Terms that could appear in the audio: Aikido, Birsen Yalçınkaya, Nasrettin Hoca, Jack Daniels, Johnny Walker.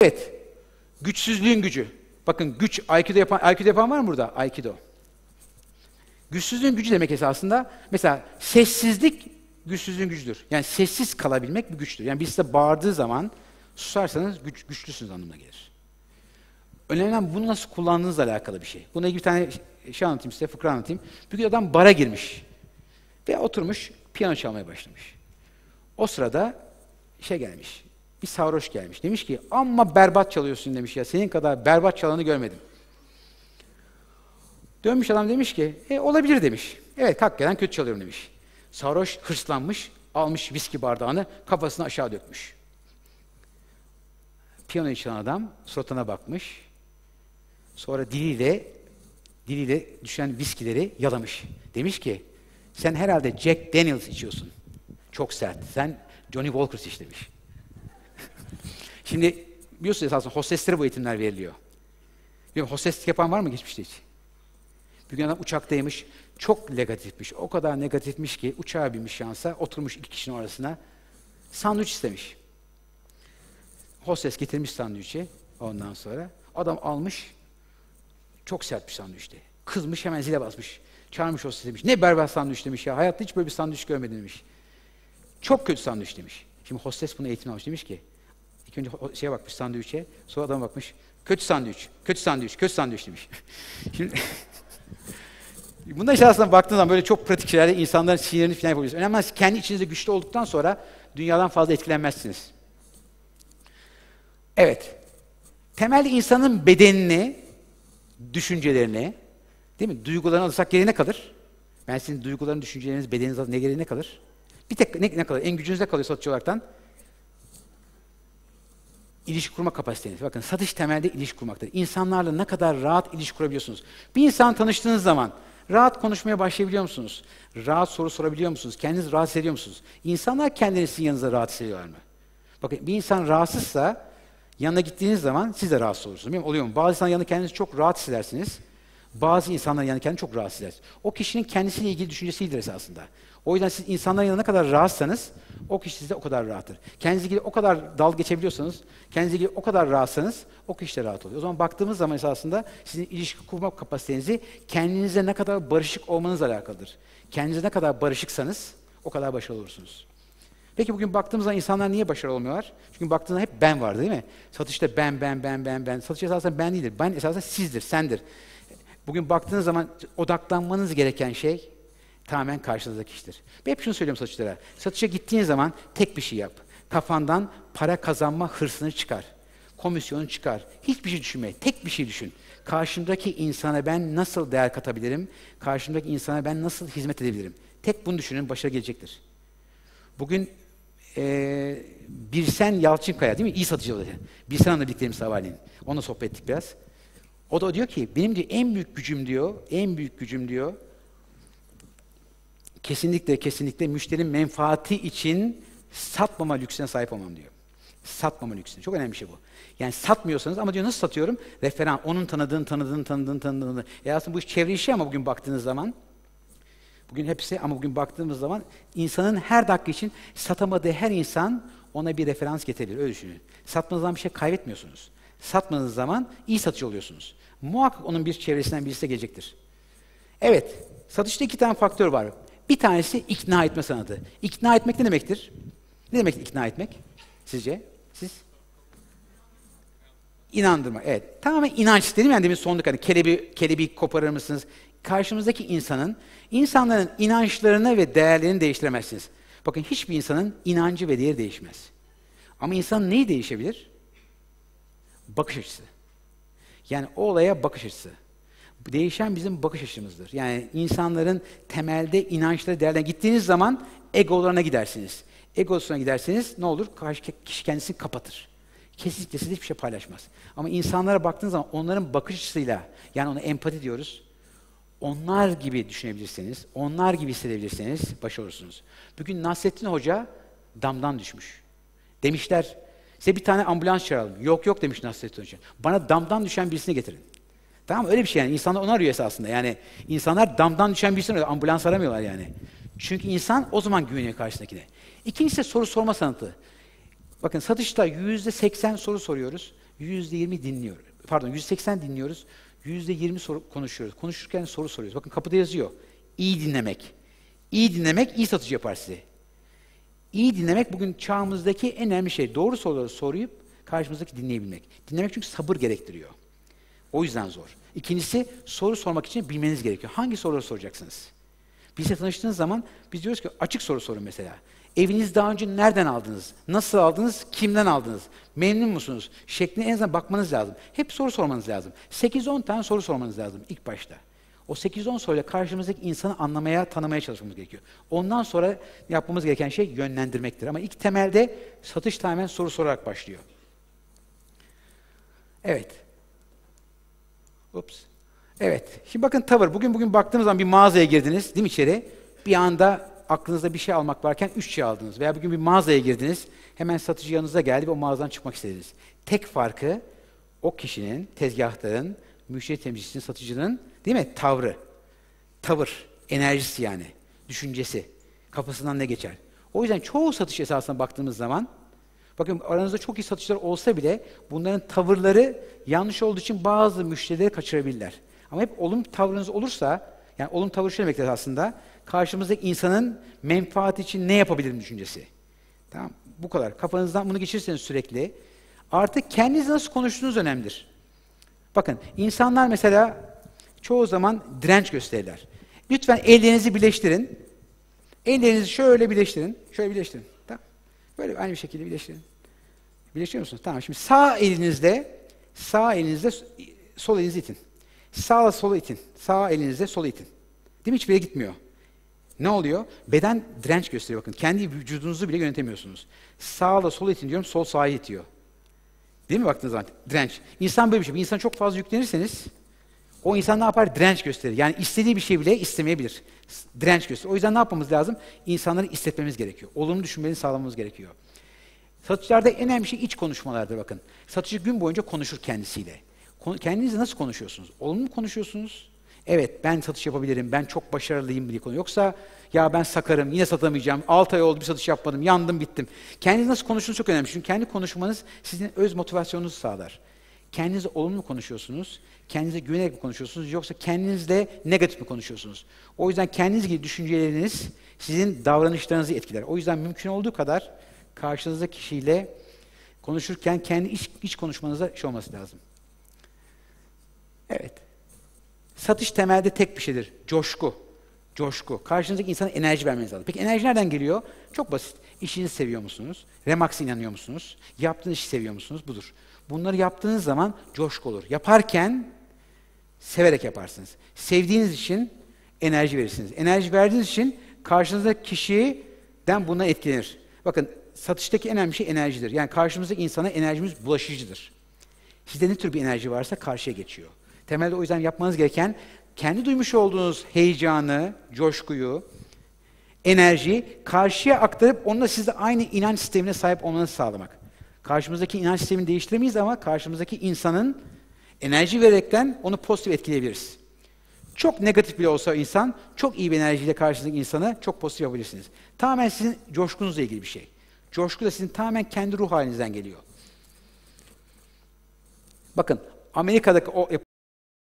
Evet, güçsüzlüğün gücü. Bakın güç, Aikido yapan var mı burada? Aikido. Güçsüzlüğün gücü demek esasında, mesela sessizlik güçsüzlüğün gücüdür. Yani sessiz kalabilmek bir güçtür. Yani birisi de bağırdığı zaman susarsanız güçlüsünüz anlamına gelir. Önemli olan bunu nasıl kullandığınızla alakalı bir şey. Bununla ilgili bir tane şey anlatayım size, fıkra anlatayım. Bir gün adam bara girmiş ve oturmuş, piyano çalmaya başlamış. O sırada şey gelmiş. Bir sarhoş gelmiş. Demiş ki, amma berbat çalıyorsun demiş ya. Senin kadar berbat çalanı görmedim. Dönmüş adam demiş ki, olabilir demiş. Evet, hakikaten kötü çalıyorum demiş. Sarhoş hırslanmış, almış viski bardağını, kafasını aşağı dökmüş. Piyanoyu çalan adam suratına bakmış. Sonra diliyle düşen viskileri yalamış. Demiş ki, sen herhalde Jack Daniels içiyorsun. Çok sert. Sen Johnny Walker iç demiş. Şimdi biliyorsunuz esasında hosteslere bu eğitimler veriliyor. Bilmiyorum, hosteslik yapan var mı geçmişte hiç? Bir gün adam uçaktaymış, çok negatifmiş, o kadar negatifmiş ki uçağa binmiş şansa, oturmuş iki kişinin arasına, sandviç istemiş. Hostes getirmiş sandviçi, ondan sonra adam almış, çok sert bir sandviçti. Kızmış, hemen zile basmış, çağırmış hostes demiş, ne berbat sandviç demiş ya, hayatta hiç böyle bir sandviç görmedim demiş. Çok kötü sandviç demiş. Şimdi hostes bunu eğitim almış, demiş ki, İlk önce şeye bakmış sandviçe, sonra adama bakmış, kötü sandviç demiş. Şimdi, bundan işte aslında baktığınız zaman böyle çok pratik şeylerde insanların sinirlerini falan yapabilirsiniz. Önemli olan kendi içinizde güçlü olduktan sonra dünyadan fazla etkilenmezsiniz. Evet, temelde insanın bedenini, düşüncelerini, değil mi, duygularını alırsak geri ne kalır? Ben sizin duygularını, düşünceleriniz, bedeniniz alırsak geri ne kalır? Bir tek ne kalır? En gücünüzde kalıyor satıcı olaraktan. İlişki kurma kapasiteniz. Bakın satış temelde ilişki kurmaktır. İnsanlarla ne kadar rahat ilişki kurabiliyorsunuz? Bir insan tanıştığınız zaman rahat konuşmaya başlayabiliyor musunuz? Rahat soru sorabiliyor musunuz? Kendinizi rahatsız ediyor musunuz? İnsanlar kendini sizin yanınıza rahatsız ediyorlar mı? Bakın bir insan rahatsızsa yanına gittiğiniz zaman siz de rahatsız olursunuz. Bilmiyorum, oluyor mu? Bazı insanların yanında kendinizi çok rahat hissedersiniz. Bazı insanların yanında kendinizi çok rahatsız edersiniz. O kişinin kendisiyle ilgili düşüncesidir esasında. O yüzden siz insanların yanında ne kadar rahatsanız, o kişi sizde o kadar rahattır. Kendinizle ilgili o kadar dalga geçebiliyorsanız, kendinizle ilgili o kadar rahatsanız, o kişi de rahat oluyor. O zaman baktığımız zaman esasında sizin ilişki kurma kapasitenizi kendinize ne kadar barışık olmanızla alakalıdır. Kendinize ne kadar barışıksanız, o kadar başarılı olursunuz. Peki bugün baktığımızda insanlar niye başarılı olmuyorlar? Çünkü baktığında hep ben vardı değil mi? Satışta ben. Satış esasında ben değildir. Ben esasında sizdir, sendir. Bugün baktığınız zaman odaklanmanız gereken şey, tamamen karşınızdaki iştir. Ben hep şunu söylüyorum satışlara. Satışa gittiğin zaman tek bir şey yap. Kafandan para kazanma hırsını çıkar. Komisyonu çıkar. Hiçbir şey düşünme. Tek bir şey düşün. Karşımdaki insana ben nasıl değer katabilirim? Karşımdaki insana ben nasıl hizmet edebilirim? Tek bunu düşünün. Başarı gelecektir. Bugün Birsen Yalçınkaya değil mi? İyi satıcı oldu. Birsen Hanım'la birlikteyiz sabahleyin. Onunla sohbet ettik biraz. O da diyor ki benim diyor, en büyük gücüm diyor kesinlikle müşterinin menfaati için satmama lüksüne sahip olmam diyor. Satmama lüksüne. Çok önemli bir şey bu. Yani satmıyorsanız ama diyor nasıl satıyorum? Referan, onun tanıdığını. Aslında bu iş çevre işi ama bugün baktığınız zaman, bugün hepsi ama bugün baktığımız zaman insanın her dakika için satamadığı her insan ona bir referans getirir. Öyle düşünün. Satmanız zaman bir şey kaybetmiyorsunuz. Satmanız zaman iyi satıcı oluyorsunuz. Muhakkak onun bir çevresinden birisi de gelecektir. Evet, satışta iki tane faktör var. Bir tanesi ikna etme sanatı. İkna etmek ne demektir? Ne demek ikna etmek? Sizce? Siz? İnandırmak. Evet. Tamamen inanç dedim yani demin sonduk hani kelebi koparır mısınız? Karşımızdaki insanların inançlarını ve değerlerini değiştiremezsiniz. Bakın hiçbir insanın inancı ve değeri değişmez. Ama insan neyi değişebilir? Bakış açısı. Yani o olaya bakış açısı. Değişen bizim bakış açımızdır. Yani insanların temelde inançları değerlerine gittiğiniz zaman egolarına gidersiniz. Egosuna giderseniz ne olur? Kişi kendisini kapatır. Kesinlikle siz hiçbir şey paylaşmaz. Ama insanlara baktığınız zaman onların bakış açısıyla, yani ona empati diyoruz, onlar gibi düşünebilirseniz, onlar gibi hissedebilirseniz başarırsınız. Bugün Nasrettin Hoca damdan düşmüş. Demişler, size bir tane ambulans çağıralım. Yok demiş Nasrettin Hoca. Bana damdan düşen birisini getirin. Tamam öyle bir şey yani. İnsanlar onu arıyor esasında. Yani insanlar damdan düşen birisini arıyor. Ambulans aramıyorlar yani. Çünkü insan o zaman güveniyor karşısındakine. İkincisi soru sorma sanatı. Bakın satışta %80 soru soruyoruz. %20 dinliyoruz. Pardon, %80 dinliyoruz. %20 soru konuşuyoruz. Konuşurken soru soruyoruz. Bakın kapıda yazıyor. İyi dinlemek. İyi dinlemek iyi satıcı yapar sizi. İyi dinlemek bugün çağımızdaki en önemli şey. Doğru soruları soruyup karşımızdaki dinleyebilmek. Dinlemek çünkü sabır gerektiriyor. O yüzden zor. İkincisi, soru sormak için bilmeniz gerekiyor. Hangi soruları soracaksınız? Bizle tanıştığınız zaman biz diyoruz ki açık soru sorun mesela. Evinizi daha önce nereden aldınız? Nasıl aldınız? Kimden aldınız? Memnun musunuz? Şekline en azından bakmanız lazım. Hep soru sormanız lazım. 8-10 tane soru sormanız lazım ilk başta. O 8-10 soruyla karşımızdaki insanı anlamaya, tanımaya çalışmamız gerekiyor. Ondan sonra yapmamız gereken şey yönlendirmektir. Ama ilk temelde satış tamamen soru sorarak başlıyor. Evet. Ups. Evet. Şimdi bakın tavır. Bugün baktığınız zaman bir mağazaya girdiniz, değil mi içeri? Bir anda aklınızda bir şey almak varken 3 şey aldınız. Veya bugün bir mağazaya girdiniz, hemen satıcı yanınıza geldi ve o mağazadan çıkmak istediniz. Tek farkı o kişinin, tezgahtarın, müşteri temsilcisinin, satıcının, değil mi? Tavrı. Tavır. Enerjisi yani. Düşüncesi. Kafasından ne geçer? O yüzden çoğu satış esasına baktığımız zaman, bakın aranızda çok iyi satışlar olsa bile bunların tavırları yanlış olduğu için bazı müşterileri kaçırabilirler. Ama hep olumlu tavrınız olursa, yani olumlu tavır şu demektir aslında, karşımızdaki insanın menfaati için ne yapabilirim düşüncesi. Tamam, bu kadar. Kafanızdan bunu geçirirseniz sürekli. Artık kendiniz nasıl konuştuğunuz önemlidir. Bakın, insanlar mesela çoğu zaman direnç gösterirler. Lütfen ellerinizi birleştirin. Ellerinizi şöyle birleştirin, şöyle birleştirin. Tamam. Böyle aynı bir şekilde birleştirin. Birleştiriyor musunuz? Tamam, şimdi sağ elinizle sol elinizi itin. Sağa sola itin. Sağ elinizle sola itin. Değil mi? Hiçbir yere gitmiyor. Ne oluyor? Beden direnç gösteriyor. Bakın kendi vücudunuzu bile yönetemiyorsunuz. Sağla sola itin diyorum, sol sağa itiyor. Değil mi baktığınız zaman? Direnç. İnsan böyle bir şey. Bir insan çok fazla yüklenirseniz o insan ne yapar? Direnç gösterir. Yani istediği bir şey bile istemeyebilir. Direnç gösterir. O yüzden ne yapmamız lazım? İnsanları hissetmemiz gerekiyor. Olumlu düşünmelerini sağlamamız gerekiyor. Satışlarda en önemli şey iç konuşmalardır bakın. Satıcı gün boyunca konuşur kendisiyle. Kendinizle nasıl konuşuyorsunuz? Olumlu mu konuşuyorsunuz? Evet, ben satış yapabilirim, ben çok başarılıyım diye konu. Yoksa ya ben sakarım, yine satamayacağım, 6 ay oldu bir satış yapmadım, yandım bittim. Kendiniz nasıl konuştuğunuz çok önemli. Çünkü kendi konuşmanız sizin öz motivasyonunuzu sağlar. Kendinizle olumlu mu konuşuyorsunuz? Kendinize güvenerek mi konuşuyorsunuz? Yoksa kendinizle negatif mi konuşuyorsunuz? O yüzden kendiniz gibi düşünceleriniz sizin davranışlarınızı etkiler. O yüzden mümkün olduğu kadar karşınızdaki kişiyle konuşurken kendi iç konuşmanıza şey olması lazım. Evet. Satış temelde tek bir şeydir. Coşku. Coşku. Karşınızdaki insana enerji vermeniz lazım. Peki enerji nereden geliyor? Çok basit. İşinizi seviyor musunuz? Remax'e inanıyor musunuz? Yaptığınız işi seviyor musunuz? Budur. Bunları yaptığınız zaman coşku olur. Yaparken severek yaparsınız. Sevdiğiniz için enerji verirsiniz. Enerji verdiğiniz için karşınızdaki kişiden buna etkilenir. Bakın satıştaki en önemli şey enerjidir. Yani karşımızdaki insana enerjimiz bulaşıcıdır. Sizde ne tür bir enerji varsa karşıya geçiyor. Temelde o yüzden yapmanız gereken kendi duymuş olduğunuz heyecanı, coşkuyu, enerjiyi karşıya aktarıp onunla sizde aynı inanç sistemine sahip olmanızı sağlamak. Karşımızdaki inanç sistemini değiştiremeyiz ama karşımızdaki insanın enerji vererekten onu pozitif etkileyebiliriz. Çok negatif bile olsa insan, çok iyi bir enerjiyle karşınızdaki insanı çok pozitif yapabilirsiniz. Tamamen sizin coşkunuzla ilgili bir şey. Coşku da sizin tamamen kendi ruh halinizden geliyor. Bakın Amerika'daki o